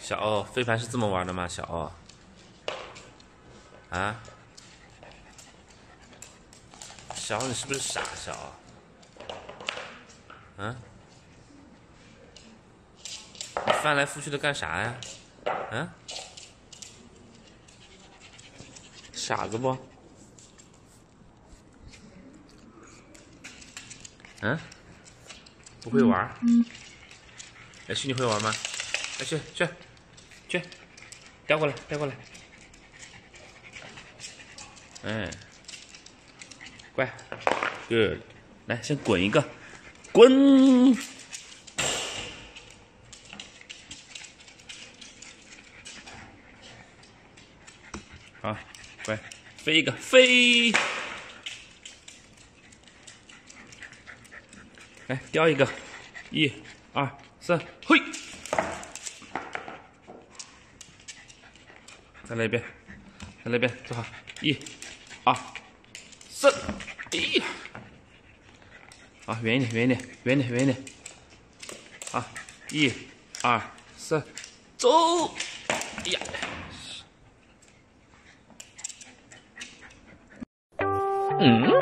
小欧，飞盘是这么玩的吗？小欧，啊？小欧，你是不是傻？小欧，啊？你翻来覆去的干啥呀？啊？傻子不？嗯、啊？不会玩？来去，你会玩吗？来去去去，叼过来，叼过来。嗯，乖 ，good。来，先滚一个，滚！好，乖，飞一个，飞！来，叼一个，1、2、3，嘿！再来一遍，再来一遍，坐好，1、2、3，哎呀，好，远一点，远一点，远一点，远一点，好，1、2、3，走，哎呀。嗯。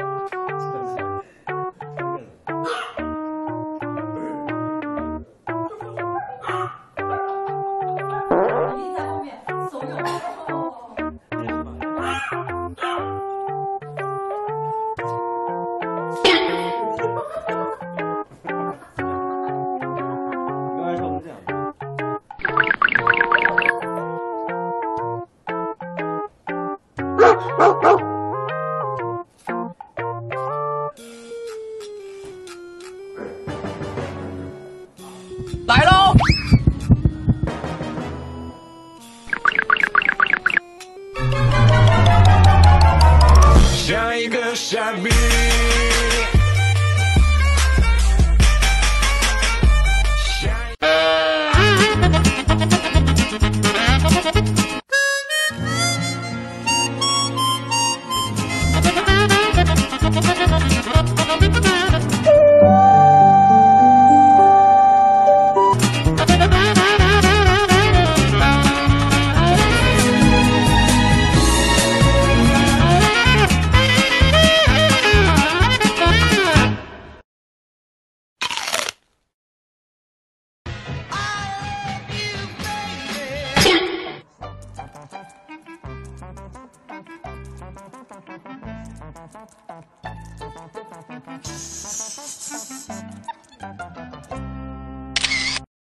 来喽！像一个傻逼。